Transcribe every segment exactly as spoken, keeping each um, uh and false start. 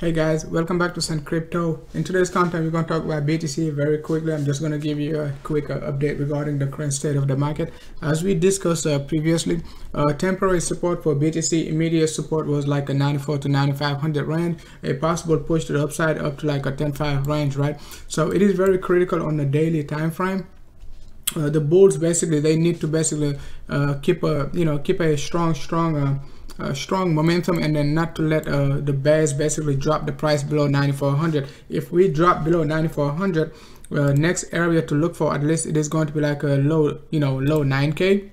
Hey guys, welcome back to Sen Crypto. In today's content, we're going to talk about B T C very quickly. I'm just going to give you a quick uh, update regarding the current state of the market. As we discussed uh, previously, uh, temporary support for B T C, immediate support was like a ninety-four to ninety-five hundred range, a possible push to the upside up to like a ten five range, right? So it is very critical on the daily time frame. Uh, the bulls basically they need to basically uh, keep a you know keep a strong strong. Uh, Uh, strong momentum, and then not to let uh, the bears basically drop the price below ninety-four hundred. If we drop below ninety-four hundred, uh, next area to look for, at least it is going to be like a low, you know, low nine K.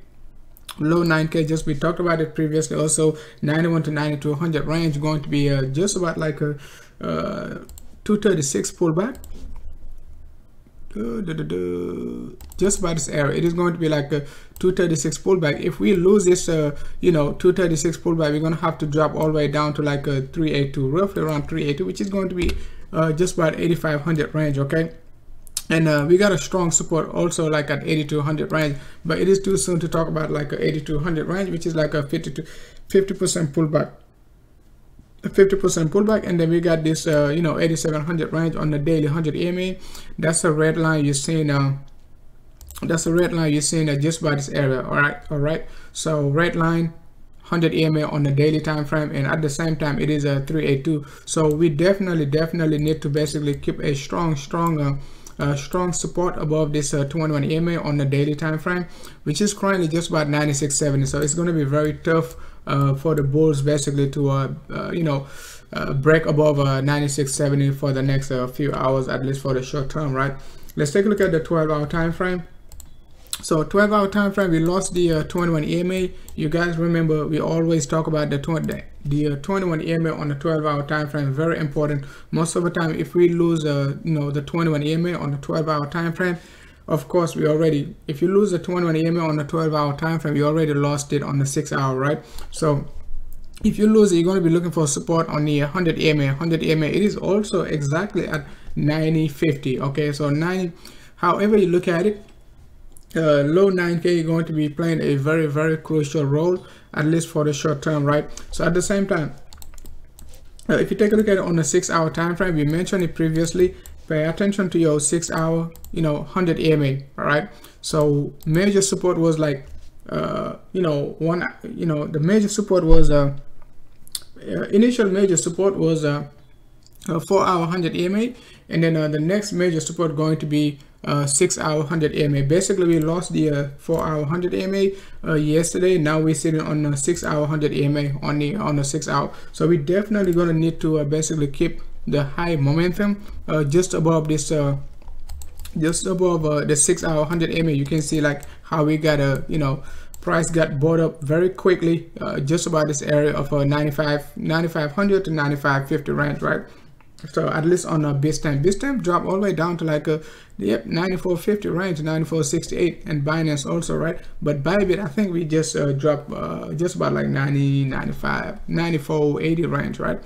Low nine K, just we talked about it previously. Also, ninety-one to ninety-two hundred range going to be uh, just about like a uh, two thirty-six pullback. Just by this area, it is going to be like a two thirty-six pullback. If we lose this, uh, you know, two thirty-six pullback, we're going to have to drop all the way down to like a three eighty-two, roughly around three eighty, which is going to be uh, just about eighty-five hundred range, okay? And uh, we got a strong support also like at eighty-two hundred range, but it is too soon to talk about like a eighty-two hundred range, which is like a fifty-two, fifty percent pullback. fifty percent pullback, and then we got this uh, you know eighty-seven hundred range on the daily one hundred E M A. That's a red line you're seeing uh, that's a red line you're seeing uh, just by this area. All right all right, so red line one hundred E M A on the daily time frame, and at the same time it is a three eighty-two. So we definitely definitely need to basically keep a strong strong uh, Uh, strong support above this uh, two eleven E M A on the daily time frame, which is currently just about ninety-six seventy. So it's going to be very tough uh, for the bulls basically to uh, uh, you know uh, break above uh, ninety-six seventy for the next uh, few hours, at least for the short term, right? Let's take a look at the twelve hour time frame. So twelve hour time frame, we lost the uh, two eleven E M A. You guys remember we always talk about the twenty-one E M A on the twelve hour time frame. Very important. Most of the time, if we lose uh, you know the twenty-one E M A on the twelve hour time frame, of course we already, if you lose the twenty-one E M A on the twelve hour time frame, you already lost it on the six hour, right? So if you lose it, you're going to be looking for support on the one hundred E M A. one hundred E M A, it is also exactly at ninety fifty, okay? So ninety, however you look at it, Uh, low nine K going to be playing a very very crucial role, at least for the short term, right? So at the same time, uh, if you take a look at it on the six hour time frame, we mentioned it previously, pay attention to your six hour, you know, one hundred E M A. All right, so major support was like uh you know one you know the major support was uh, uh initial major support was uh, uh four hour one hundred E M A, and then uh, the next major support going to be uh six hour one hundred E M A. Basically we lost the uh, four hour one hundred E M A uh, yesterday. Now we're sitting on a six hour one hundred E M A on the on the six hour. So we definitely gonna need to uh, basically keep the high momentum uh, just above this uh just above uh, the six hour one hundred E M A. You can see like how we got a you know price got bought up very quickly uh, just about this area of uh, ninety-five hundred to ninety-five fifty range, right? So at least on a base time, base time drop all the way down to like a yep ninety-four fifty range, ninety-four sixty-eight, and Binance also, right? But Bybit, I think we just uh, dropped uh, just about like ninety, ninety-five, ninety-four eighty range, right?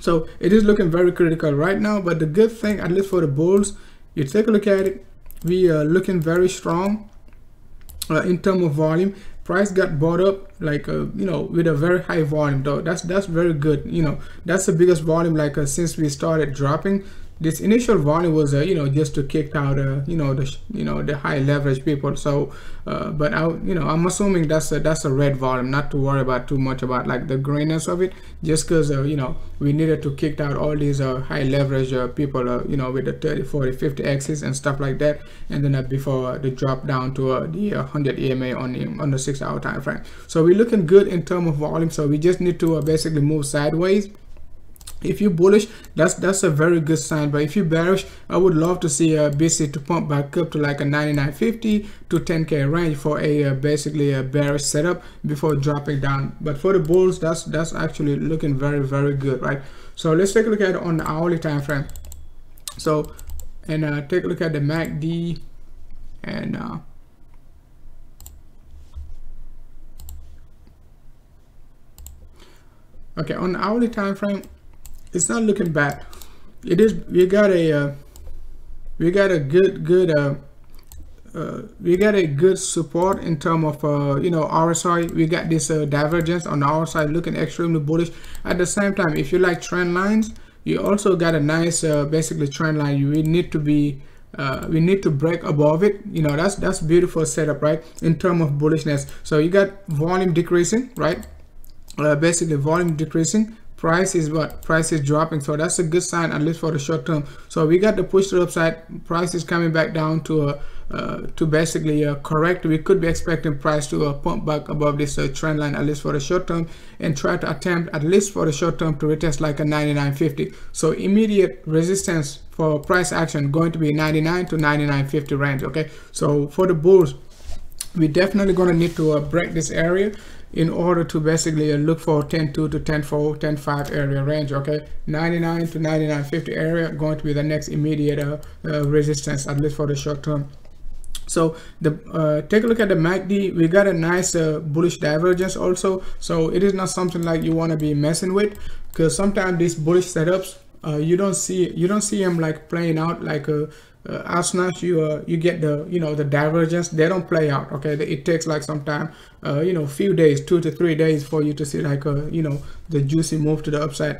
So it is looking very critical right now. But the good thing, at least for the bulls, you take a look at it, we are looking very strong uh, in terms of volume. Price got bought up like uh, you know with a very high volume though. That's that's very good. You know that's the biggest volume like uh, since we started dropping. This initial volume was uh, you know just to kick out uh, you know the you know the high leverage people. So uh, but I you know I'm assuming that's a, that's a red volume, not to worry about too much about like the greenness of it, just because uh, you know we needed to kick out all these uh, high leverage uh, people uh, you know with the thirty forty fifty axis and stuff like that, and then uh, before uh, the drop down to uh, the uh, one hundred E M A on the on the six hour time frame. So we're looking good in terms of volume. So we just need to uh, basically move sideways. If you bullish, that's that's a very good sign. But if you bearish, I would love to see a uh, B C to pump back up to like a ninety-nine fifty to ten K range for a uh, basically a bearish setup before dropping down. But for the bulls, that's that's actually looking very very good, right? So let's take a look at it on the hourly time frame. So and uh, take a look at the M A C D and uh, okay, on the hourly time frame, it's not looking bad. It is, we got a uh, we got a good good uh, uh, we got a good support in terms of uh, you know R S I. We got this uh, divergence on the R S I looking extremely bullish. At the same time, if you like trend lines, you also got a nice uh, basically trend line. You need to be uh, we need to break above it. You know, that's that's beautiful setup, right, in terms of bullishness. So you got volume decreasing, right? Uh, basically volume decreasing, price is what price is dropping, so that's a good sign, at least for the short term. So we got the push to the upside, price is coming back down to a uh, to basically uh, correct. We could be expecting price to uh, pump back above this uh, trend line, at least for the short term, and try to attempt, at least for the short term, to retest like a ninety-nine fifty. So immediate resistance for price action going to be ninety-nine to ninety-nine fifty range. Okay, so for the bulls, we definitely gonna need to uh, break this area in order to basically uh, look for ten two to ten four, ten five area range. Okay, ninety-nine to ninety-nine fifty area going to be the next immediate uh, uh, resistance, at least for the short term. So the uh, take a look at the M A C D. We got a nice uh, bullish divergence also, so it is not something like you want to be messing with, because sometimes these bullish setups uh, you don't see you don't see them like playing out like a Uh, as soon as you uh, you get the you know the divergence, they don't play out. Okay, it takes like some time, uh, you know, few days, two to three days for you to see like uh, you know the juicy move to the upside.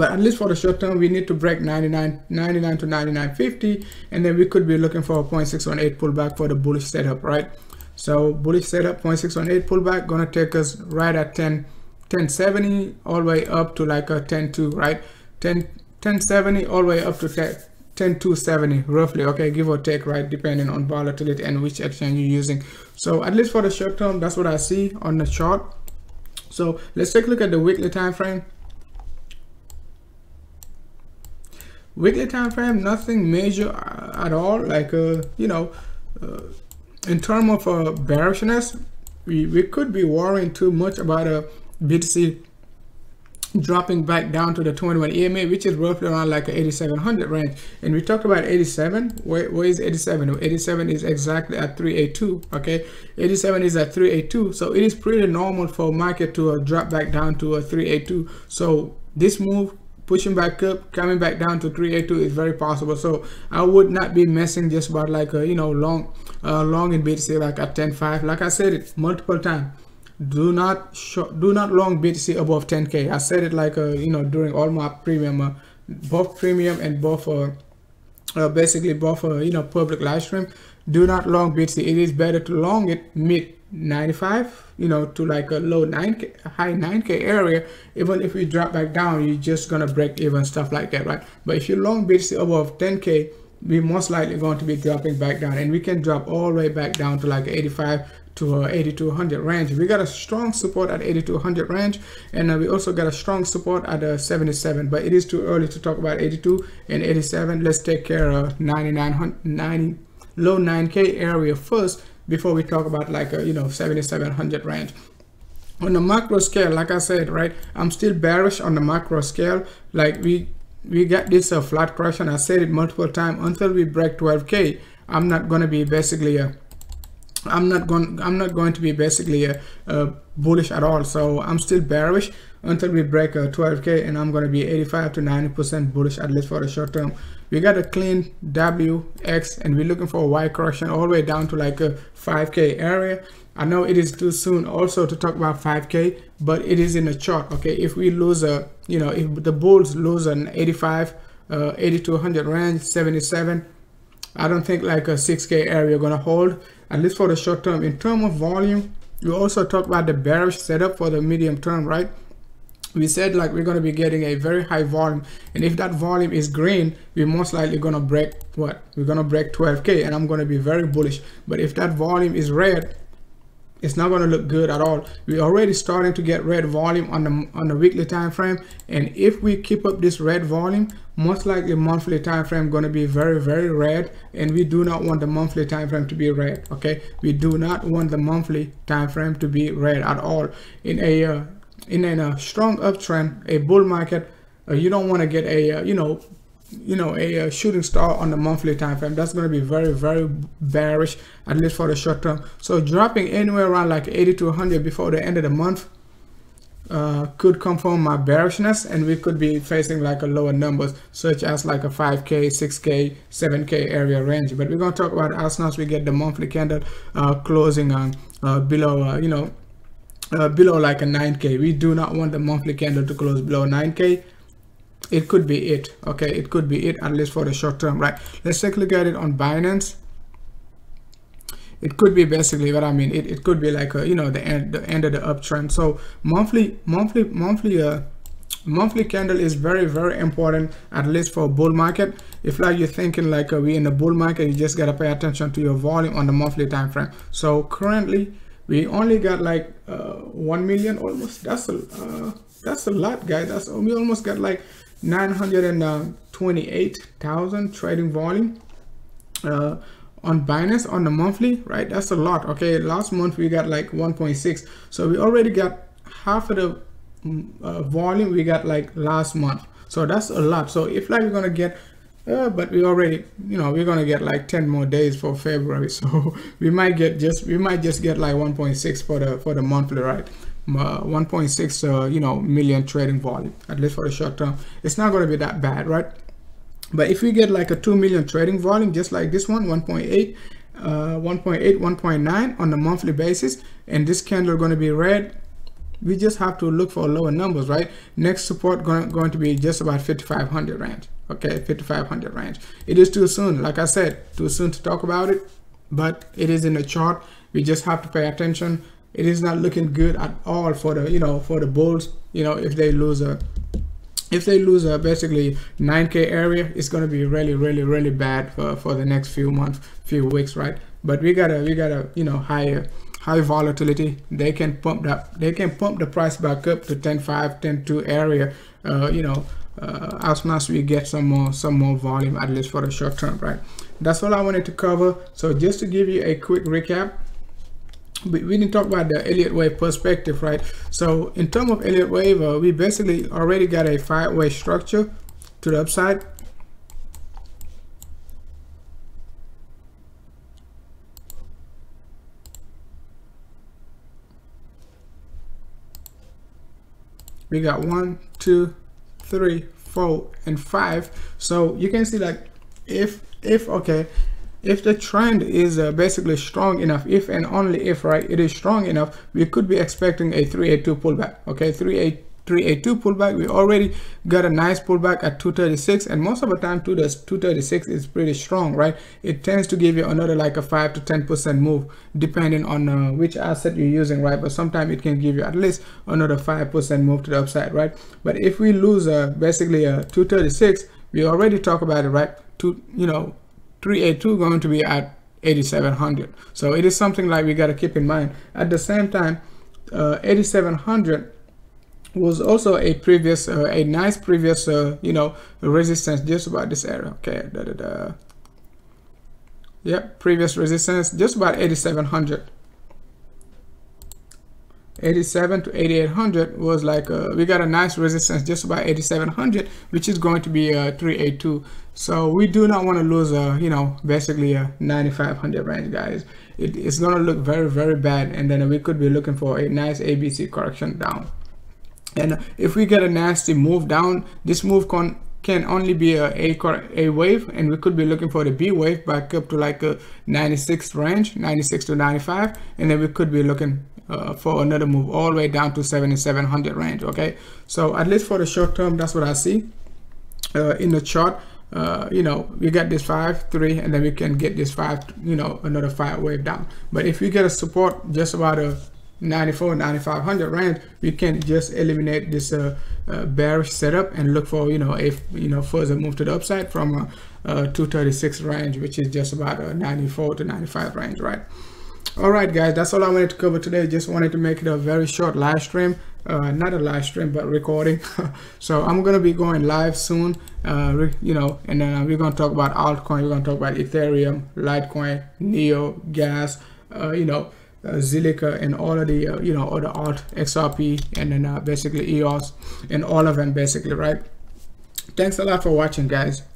But at least for the short term, we need to break ninety-nine, ninety-nine to ninety-nine fifty, and then we could be looking for a zero point six one eight pullback for the bullish setup, right? So bullish setup, zero point six one eight pullback, gonna take us right at ten ten seventy all the way up to like a ten two, right? ten ten seventy all the way up to ten ten two seventy roughly, okay, give or take, right, depending on volatility and which exchange you're using. So at least for the short term, that's what I see on the chart. So let's take a look at the weekly time frame. Weekly time frame, nothing major at all, like uh you know uh, in terms of uh, bearishness, we, we could be worrying too much about a uh, B T C dropping back down to the twenty-one E M A, which is roughly around like an eighty-seven hundred range. And we talked about eighty-seven. Where, where is eighty-seven? eighty-seven is exactly at three eighty-two. Okay, eighty-seven is at three eighty-two. So it is pretty normal for market to uh, drop back down to a uh, three eighty-two. So this move, pushing back up, coming back down to three eighty-two, is very possible. So I would not be messing just about like a, you know long uh, long in B T C like at ten five. Like I said it multiple times, do not short, do not long B T C above ten K. I said it like a, you know during all my premium, uh, both premium and both uh, uh, basically both uh, you know public live stream. Do not long B T C. It is better to long it mid ninety-five, you know, to like a low nine K, high nine K area. Even if we drop back down, you're just gonna break even, stuff like that, right? But if you long B T C above ten K, we most likely going to be dropping back down, and we can drop all the way back down to like eighty-five to uh, eighty-two hundred range. We got a strong support at eighty-two hundred range, and uh, we also got a strong support at uh, seventy-seven, but it is too early to talk about eighty-two and eighty-seven. Let's take care of ninety-nine ninety low nine K area first before we talk about like a, you know seventy-seven hundred range. On the macro scale, like I said, right, I'm still bearish on the macro scale. Like we we got this uh, flat correction. I said it multiple times, until we break twelve K, I'm not going to be basically a uh, I'm not going I'm not going to be basically uh, uh, bullish at all. So I'm still bearish until we break uh, twelve K, and I'm going to be eighty-five to ninety percent bullish, at least for the short term. We got a clean W, X, and we're looking for a Y correction all the way down to like a five K area. I know it is too soon also to talk about five K, but it is in a chart. Okay, if we lose a, you know if the bulls lose an eighty-five, uh, eighty-two hundred range, seventy-seven, I don't think like a six K area gonna hold, at least for the short term. In terms of volume, we also talked about the bearish setup for the medium term, right? We said like we're gonna be getting a very high volume, and if that volume is green, we're most likely gonna break what? We're gonna break twelve K, and I'm gonna be very bullish. But if that volume is red, it's not gonna look good at all. We're already starting to get red volume on the on the weekly time frame, and if we keep up this red volume, most likely monthly time frame gonna be very very red, and we do not want the monthly time frame to be red. Okay, we do not want the monthly time frame to be red at all. In a uh, in a uh, strong uptrend, a bull market, uh, you don't want to get a uh, you know you know a, a shooting star on the monthly time frame. That's going to be very very bearish, at least for the short term. So dropping anywhere around like eighty to one hundred before the end of the month uh could confirm my bearishness, and we could be facing like a lower numbers, such as like a five K, six K, seven K area range. But we're going to talk about as soon as we get the monthly candle uh closing on uh below uh, you know uh, below like a nine K. We do not want the monthly candle to close below nine K. it could be it. Okay, it could be it, at least for the short term, right? Let's take a look at it on Binance. It could be basically what I mean. It, it could be like a, you know, the end the end of the uptrend. So monthly monthly monthly uh monthly candle is very very important, at least for a bull market. If like you're thinking like uh, we in a bull market, you just gotta pay attention to your volume on the monthly time frame. So currently we only got like uh, one million almost. That's a uh, that's a lot, guys. That's we almost got like nine hundred and twenty-eight thousand trading volume uh, on Binance on the monthly, right? That's a lot. Okay, last month we got like one point six, so we already got half of the Uh, volume we got like last month. So that's a lot. So if like we're gonna get uh, but we already, you know, we're gonna get like ten more days for February, so we might get just we might just get like one point six for the for the monthly, right? uh, one point six uh, you know, million trading volume, at least for the short term. It's not gonna be that bad, right? But if we get like a two million trading volume, just like this one, one point eight uh, one point eight one point nine on the monthly basis, and this candle gonna be red, we just have to look for lower numbers, right? Next support going, going to be just about fifty-five hundred range. Okay, fifty-five hundred range. It is too soon, like I said, too soon to talk about it, but it is in the chart. We just have to pay attention. It is not looking good at all for the, you know, for the bulls. You know, if they lose a if they lose a basically nine K area, it's going to be really really really bad for, for the next few months, few weeks, right? But we gotta we gotta you know, higher high volatility, they can pump that they can pump the price back up to ten five, ten two area, uh you know, uh, as soon as we get some more some more volume, at least for the short term, right? That's all I wanted to cover. So just to give you a quick recap, we, we didn't talk about the Elliott Wave perspective, right? So in terms of Elliott Wave, uh, we basically already got a five-way structure to the upside. We got one, two, three, four, and five. So you can see like if if okay, if the trend is uh, basically strong enough, if and only if, right, it is strong enough, we could be expecting a three eighty-two pullback. Okay, three eighty-two pullback. We already got a nice pullback at two thirty-six, and most of the time two thirty-six is pretty strong, right? It tends to give you another like a five to ten percent move, depending on uh, which asset you're using, right? But sometimes it can give you at least another five percent move to the upside, right? But if we lose uh, basically uh, two thirty-six, we already talked about it, right? To, you know, three eighty-two going to be at eighty-seven hundred. So it is something like we got to keep in mind. At the same time, uh, eighty-seven hundred was also a previous uh, a nice previous uh, you know, resistance, just about this area. Okay, da, da, da. Yep, previous resistance just about eighty-seven hundred, eighty-seven to eighty-eight hundred was like uh, we got a nice resistance just about eighty-seven hundred, which is going to be uh, three eighty-two. So we do not want to lose uh, you know, basically a ninety-five hundred range, guys. It, it's gonna look very very bad, and then we could be looking for a nice A B C correction down. And if we get a nasty move down, this move con can only be a, a a wave, and we could be looking for the B wave back up to like a ninety-six range, ninety-six to ninety-five, and then we could be looking uh, for another move all the way down to seventy-seven hundred range. Okay, so at least for the short term, that's what I see uh, in the chart. Uh, you know, we got this five, three, and then we can get this five, you know, another five wave down. But if we get a support just about a ninety-four, ninety-five hundred range, we can just eliminate this uh, uh, bearish setup and look for, you know, a you know further move to the upside from uh, uh, two thirty-six range, which is just about a ninety-four to ninety-five range, right? All right, guys, that's all I wanted to cover today. Just wanted to make it a very short live stream, uh, not a live stream, but recording. So I'm gonna be going live soon, uh, you know, and then we're gonna talk about altcoin, we're gonna talk about Ethereum, Litecoin, Neo, gas, uh, you know. Uh, Zilliqa, and all of the uh, you know, all the alt X R P, and then uh, basically E O S, and all of them basically, right? Thanks a lot for watching, guys.